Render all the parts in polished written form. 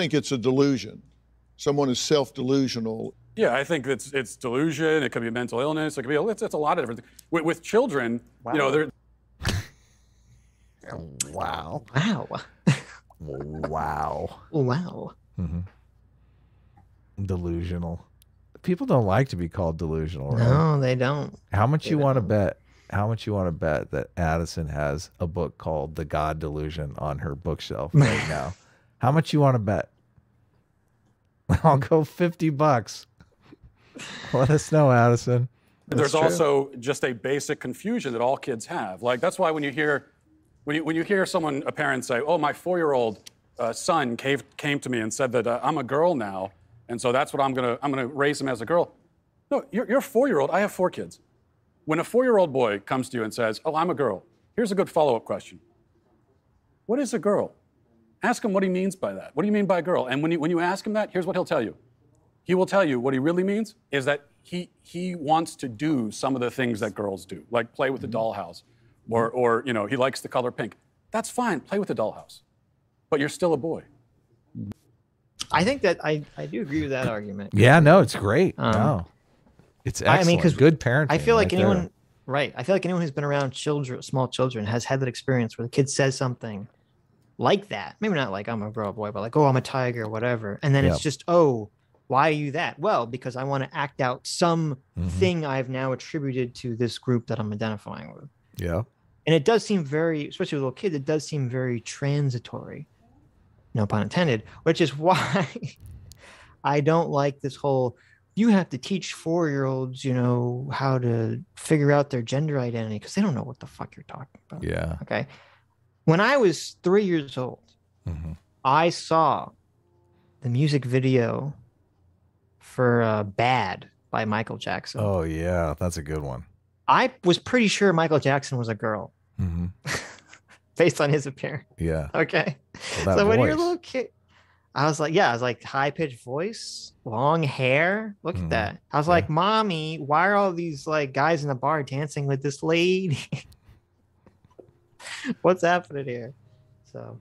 I think it's a delusion. Someone is self-delusional. Yeah, I think it's delusion. It could be mental illness. It could be it's a lot of different things. With children, wow. You know, they're. Wow. Wow. Wow. Wow. Mm-hmm. Delusional. People don't like to be called delusional, right? No, they don't. How much you want to bet that Addison has a book called The God Delusion on her bookshelf right now? How much you want to bet? I'll go $50. Let us know, Addison. There's also just a basic confusion that all kids have. Like, that's why when you hear someone, a parent say, oh, my 4-year-old son came to me and said that I'm a girl now, and so that's what I'm gonna raise him as a girl. No, you're a 4-year-old. I have 4 kids. When a 4-year-old boy comes to you and says, oh, I'm a girl, here's a good follow-up question. What is a girl? Ask him what he means by that. What do you mean by girl? And when you ask him that, here's what he'll tell you. He will tell you what he really means is that he wants to do some of the things that girls do, like play with the dollhouse, or you know, he likes the color pink. That's fine, play with the dollhouse. But you're still a boy. I think that I do agree with that argument. Yeah, no, it's great. Wow. It's excellent. I mean, because good parenting. I feel like I feel like anyone who's been around children, small children, has had that experience where the kid says something like that. Maybe not like I'm a girl boy, but like, oh, I'm a tiger, or whatever. And then it's just, oh, why are you that? Well, because I want to act out some thing I've now attributed to this group that I'm identifying with. Yeah. And it does seem very, especially with little kids, it does seem very transitory. No pun intended, which is why I don't like this whole, you have to teach 4-year-olds, you know, how to figure out their gender identity because they don't know what the fuck you're talking about. Yeah. Okay. When I was 3 years old, I saw the music video for Bad by Michael Jackson. Oh, yeah. That's a good one. I was pretty sure Michael Jackson was a girl. Based on his appearance. Yeah. Okay. Well, so when you're a little kid, I was like, high-pitched voice, long hair. Look at that. I was like, mommy, why are all these like guys in the bar dancing with this lady? What's happening here? So.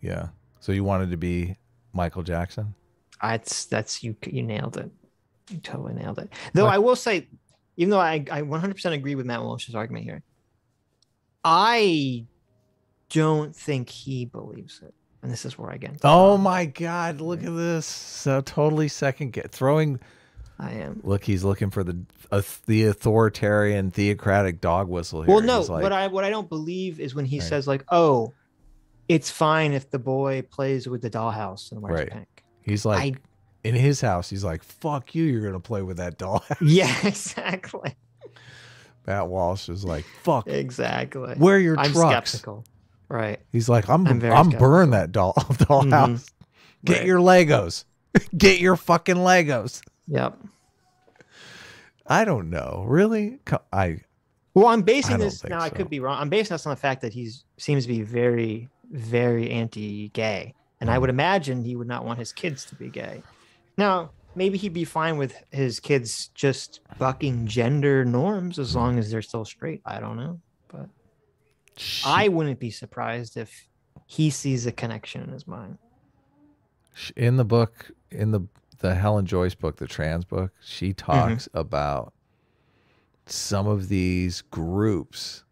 Yeah. So you wanted to be Michael Jackson? You nailed it. You totally nailed it. Though what? I will say, even though I 100% agree with Matt Walsh's argument here, I don't think he believes it. And this is where I get. Oh my God! Look at this. So totally second-guessing. I am. Look, he's looking for the authoritarian, theocratic dog whistle here. Well, no. Like, what I don't believe is when he says like, "Oh, it's fine if the boy plays with the dollhouse and wears pink." He's like, in his house, he's like, "Fuck you! You're gonna play with that dollhouse." Yeah, exactly. Matt Walsh is like, "Fuck." Exactly. Where are your trucks? I'm skeptical. Right. He's like, I'm burn that dollhouse. Get your Legos. Get your fucking Legos. Yep. I don't know. Really? I'm basing this now. I could be wrong. I'm basing this on the fact that he seems to be very, very anti-gay, and I would imagine he would not want his kids to be gay. Now, maybe he'd be fine with his kids just bucking gender norms as long as they're still straight. I don't know, but. Shit. I wouldn't be surprised if he sees a connection in his mind. In the book, in the Helen Joyce book, the trans book, she talks about some of these groups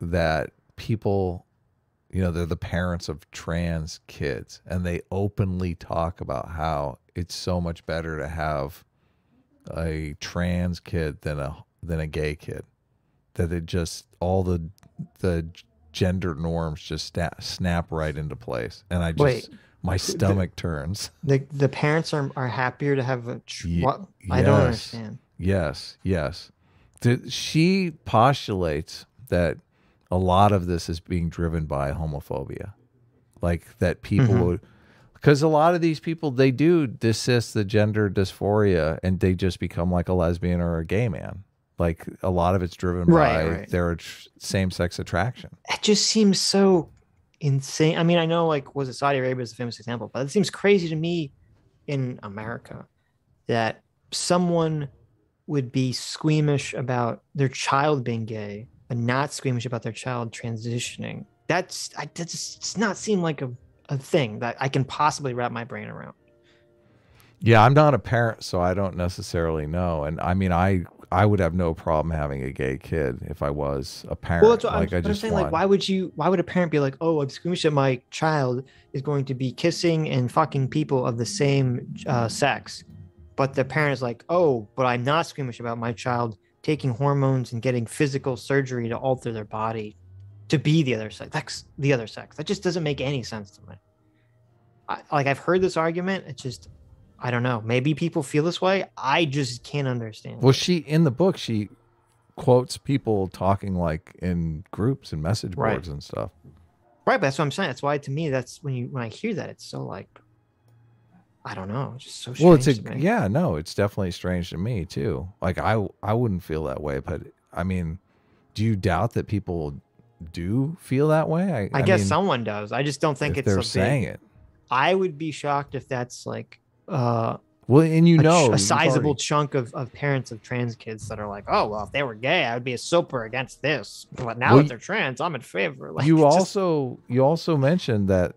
that people, you know, they're the parents of trans kids, and they openly talk about how it's so much better to have a trans kid than a gay kid. That it just, all the gender norms just snap right into place, and I just my stomach turns. The parents are happier to have a. What? Yes, I don't understand. Yes, yes. She postulates that a lot of this is being driven by homophobia, like that people would, because a lot of these people, they do desist the gender dysphoria, and they just become like a lesbian or a gay man. Like a lot of it's driven by their same-sex attraction. It just seems so insane. I mean, I know, like, was it Saudi Arabia is a famous example, but it seems crazy to me in America that someone would be squeamish about their child being gay, but not squeamish about their child transitioning. That does not seem like a a thing that I can possibly wrap my brain around. Yeah, I'm not a parent, so I don't necessarily know. And I mean, I would have no problem having a gay kid if I was a parent. Well, that's what like, I'm just saying, like, why would a parent be like, oh, I'm squeamish that my child is going to be kissing and fucking people of the same sex, but the parent is like, oh, but I'm not squeamish about my child taking hormones and getting physical surgery to alter their body to be the other sex. That's the other sex. That just doesn't make any sense to me. I've heard this argument. It's just, I don't know. Maybe people feel this way. I just can't understand. Well, she, in the book, she quotes people talking like in groups and message boards and stuff. Right. But that's what I'm saying. That's why, to me, that's when I hear that, it's so like, I don't know. It's just so strange. Well, yeah, no, it's definitely strange to me too. Like I wouldn't feel that way, but I mean, do you doubt that people do feel that way? I guess mean, someone does. I just don't think it's they're saying it. I would be shocked if that's like, well, and you know, a sizable chunk of parents of trans kids that are like, oh, well, if they were gay, I would be super against this. But now that they're trans, I'm in favor. Like, you also mentioned that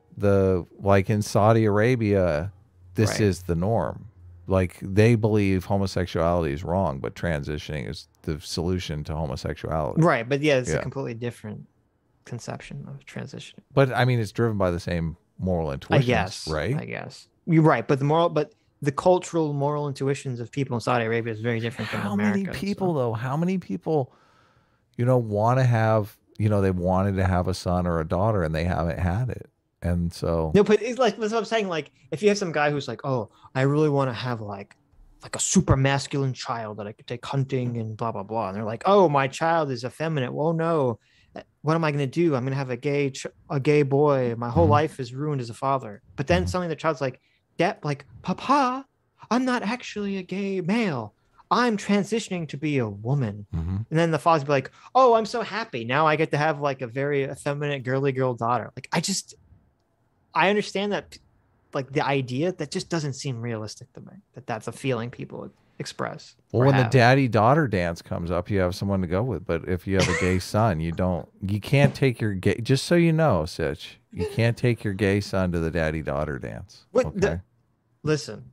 like in Saudi Arabia, this is the norm. Like they believe homosexuality is wrong, but transitioning is the solution to homosexuality. Right. But yeah, it's a completely different conception of transitioning. But I mean, it's driven by the same moral intuitions, right? I guess. You're right, but the cultural moral intuitions of people in Saudi Arabia is very different from America. How many people though? How many people, you know, want to have, you know, they wanted to have a son or a daughter and they haven't had it, and so no. But it's like that's what I'm saying. Like if you have some guy who's like, oh, I really want to have like a super masculine child that I could take hunting and blah blah blah, and they're like, oh, my child is effeminate. Well, no, what am I going to do? I'm going to have a gay boy. My whole life is ruined as a father. But then suddenly the child's like. Like, Papa, I'm not actually a gay male. I'm transitioning to be a woman. And then the father's be like, oh, I'm so happy. Now I get to have like a very effeminate girly girl daughter. Like, I understand that, like the idea that just doesn't seem realistic to me, that that's a feeling people express. Well, when the daddy-daughter dance comes up, you have someone to go with. But if you have a gay son, you can't take your gay, just so you know, Sitch, you can't take your gay son to the daddy-daughter dance. What, okay? Listen,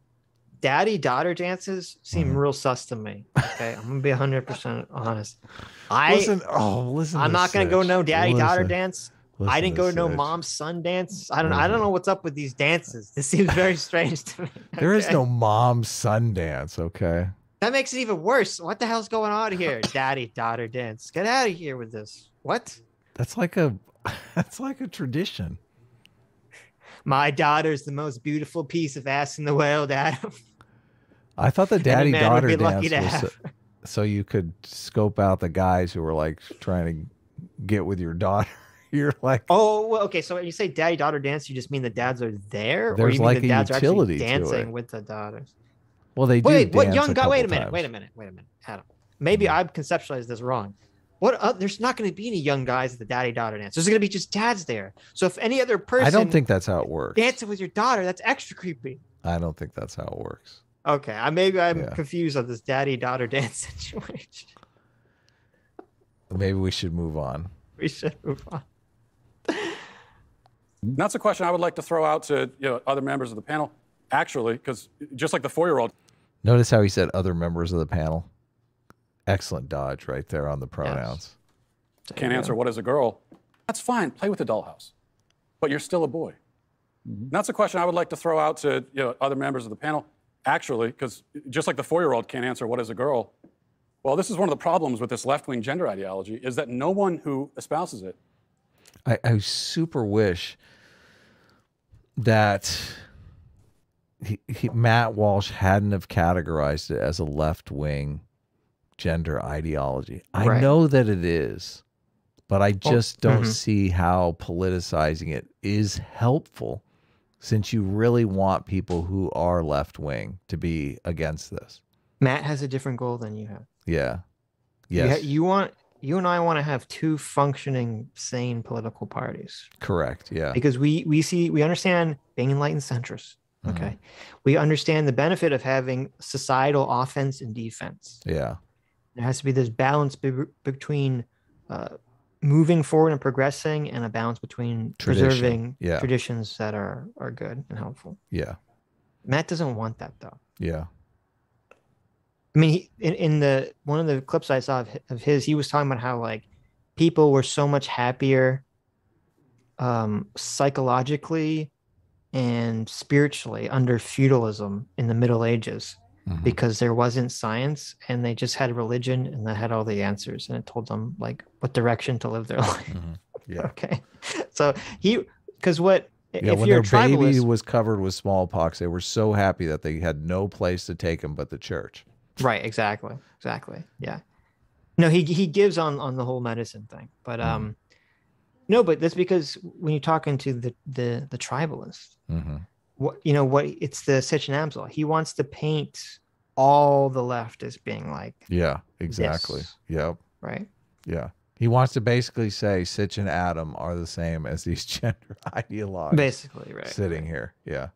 daddy-daughter dances seem real sus to me. Okay, I'm gonna be 100% honest. I'm not gonna go no daddy-daughter dance. I didn't go to no mom-son dance. I don't know what's up with these dances. This seems very strange to me. Okay? There is no mom-son dance. Okay, that makes it even worse. What the hell's going on here? Daddy-daughter dance. Get out of here with this. What? That's like a tradition. My daughter's the most beautiful piece of ass in the world, Adam. I thought the daddy-daughter dance was so you could scope out the guys who were like trying to get with your daughter. You're like, oh, well, okay. So when you say daddy-daughter dance, you just mean the dads are there, or you mean the dads are actually dancing with the daughters? Well, they do. Wait, what young guy? Wait a minute, Adam. Maybe I've conceptualized this wrong. There's not going to be any young guys at the daddy-daughter dance. There's going to be just dads there. So if any other person, I don't think that's how it works. Dancing with your daughter, that's extra creepy. I don't think that's how it works. Okay, maybe I'm confused on this daddy-daughter dance situation. Maybe we should move on. We should move on. That's a question I would like to throw out to other members of the panel, actually, because just like the 4-year-old. Notice how he said other members of the panel. Excellent dodge right there on the pronouns. Yes. Can't answer what is a girl. That's fine. Play with the dollhouse. But you're still a boy. That's a question I would like to throw out to other members of the panel, actually, because just like the 4-year-old can't answer what is a girl. Well, this is one of the problems with this left-wing gender ideology is that no one who espouses it. I super wish that Matt Walsh hadn't have categorized it as a left-wing gender ideology. I know that it is, but I just don't see how politicizing it is helpful, since you really want people who are left-wing to be against this. Matt has a different goal than you have. Yeah. Yes. You and I want to have two functioning, sane political parties. Correct. Yeah. Because we understand being enlightened centrists. Okay. We understand the benefit of having societal offense and defense. Yeah. There has to be this balance between moving forward and progressing, and a balance between preserving traditions that are good and helpful. Yeah. Matt doesn't want that though. Yeah. I mean, he, in the one of the clips I saw of his, he was talking about how like people were so much happier psychologically and spiritually under feudalism in the Middle Ages, mm-hmm. because there wasn't science and they just had religion and they had all the answers and it told them like what direction to live their life. Mm-hmm. Yeah. Okay. So when their baby was covered with smallpox, they were so happy that they had no place to take him but the church. Right. Exactly. Exactly. Yeah. No, he gives on the whole medicine thing, but no, but that's because when you're talking to the tribalist, mm-hmm. It's the Sitch and Amsel. He wants to paint all the left as being like, yeah, exactly. This, yep. Right. Yeah. He wants to basically say Sitch and Adam are the same as these gender ideologues. Basically, right. Sitting here. Yeah.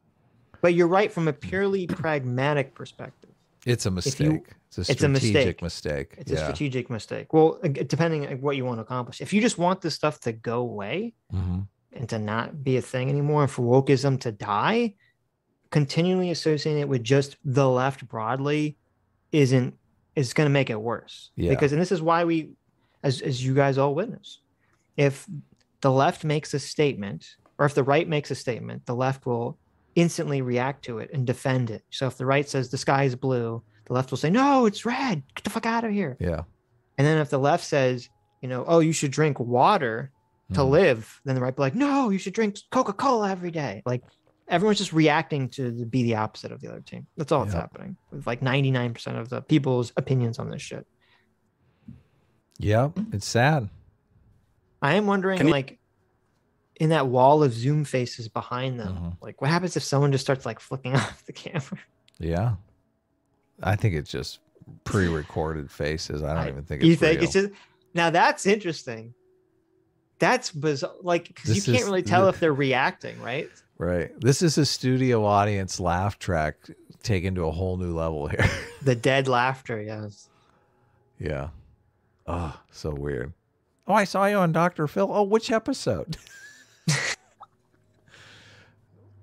But you're right from a purely pragmatic perspective. It's a mistake. It's a strategic mistake. Well, depending on what you want to accomplish. If you just want this stuff to go away mm-hmm. and to not be a thing anymore, and for wokeism to die, continually associating it with just the left broadly is going to make it worse. Yeah. Because, and this is why we, as you guys all witness, if the left makes a statement or if the right makes a statement, the left will instantly react to it and defend it. So if the right says the sky is blue, the left will say, no, it's red. Get the fuck out of here. Yeah. And then if the left says, oh, you should drink water to live, then the right will be like, no, you should drink Coca-Cola every day. Like everyone's just reacting to be the opposite of the other team. That's all that's happening with like 99% of the people's opinions on this shit. Yeah. It's sad. I am wondering in that wall of Zoom faces behind them, like what happens if someone just starts like flicking off the camera? Yeah. I think it's just pre-recorded faces. I don't even think it's real. It's just, now that's interesting. That's bizarre. Like, because you can't really tell if they're reacting, right? Right. This is a studio audience laugh track taken to a whole new level here. The dead laughter, yes. Yeah. Oh, so weird. Oh, I saw you on Dr. Phil. Oh, which episode?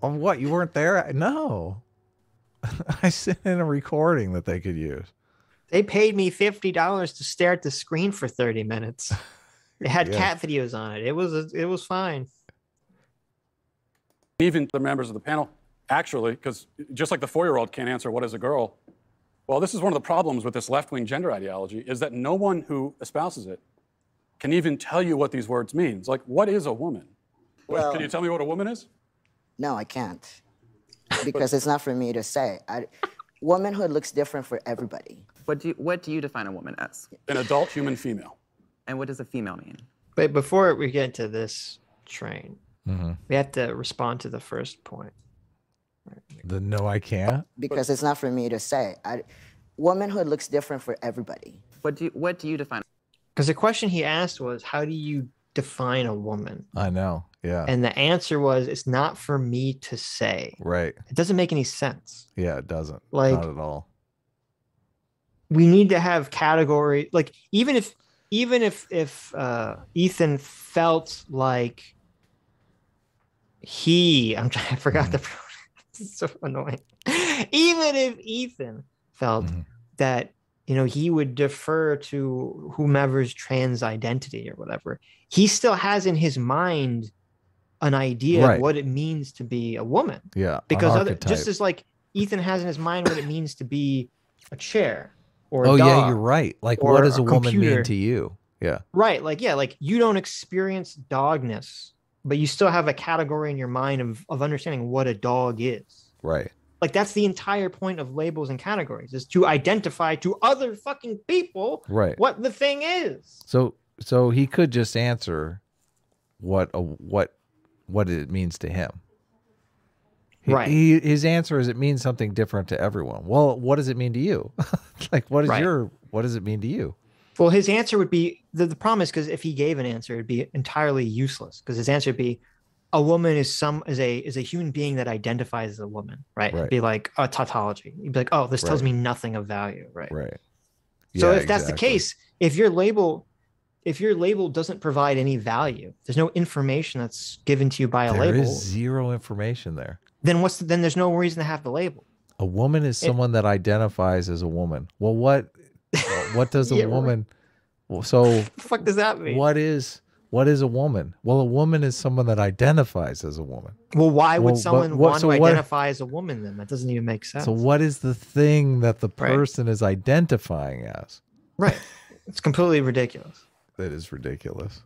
On what? You weren't there? No. I sent in a recording that they could use. They paid me $50 to stare at the screen for 30 minutes. It had cat videos on it. It was fine. Even the members of the panel, actually, because just like the 4-year-old can't answer what is a girl, well, this is one of the problems with this left-wing gender ideology is that no one who espouses it can even tell you what these words mean. Like, what is a woman? Well, can you tell me what a woman is? No, I can't. Because it's not for me to say. Womanhood looks different for everybody. What do you define a woman as? An adult human female. And what does a female mean? But before we get into this train, we have to respond to the first point. The no, I can't? Because it's not for me to say. Womanhood looks different for everybody. What do you define? Because the question he asked was, how do you define a woman? I know. Yeah. And the answer was, it's not for me to say. Right. It doesn't make any sense. Yeah, it doesn't. Like, not at all. We need to have category. Like, even if Ethan felt like I forgot the pronoun. It's so annoying. Even if Ethan felt that he would defer to whomever's trans identity or whatever, he still has in his mind an idea of what it means to be a woman. Yeah. Because just as like Ethan has in his mind what it means to be a chair or a dog, yeah, you're right. Like, what does a woman mean to you? Yeah. Right. Like, yeah, like you don't experience dogness, but you still have a category in your mind of understanding what a dog is. Right. Like, that's the entire point of labels and categories, is to identify to other fucking people what the thing is. So he could just answer what it means to him. His answer is, it means something different to everyone. Well, what does it mean to you? Like, what does it mean to you? Well, his answer would be, the problem is, because if he gave an answer, it'd be entirely useless, because his answer would be, a woman is a human being that identifies as a woman, right? It'd be like a tautology. You'd be like, oh, this tells me nothing of value, right? Right. Yeah, so if that's the case, if your label, if your label doesn't provide any value, there's no information that's given to you by a label. There is zero information there. Then what's the, then there's no reason to have the label. A woman is someone that identifies as a woman. Well, what does a woman? Well, so what the fuck does that mean? What is a woman? Well, a woman is someone that identifies as a woman. Well, why would someone want to identify as a woman then? That doesn't even make sense. So what is the thing that the person is identifying as? Right. It's completely ridiculous. That is ridiculous.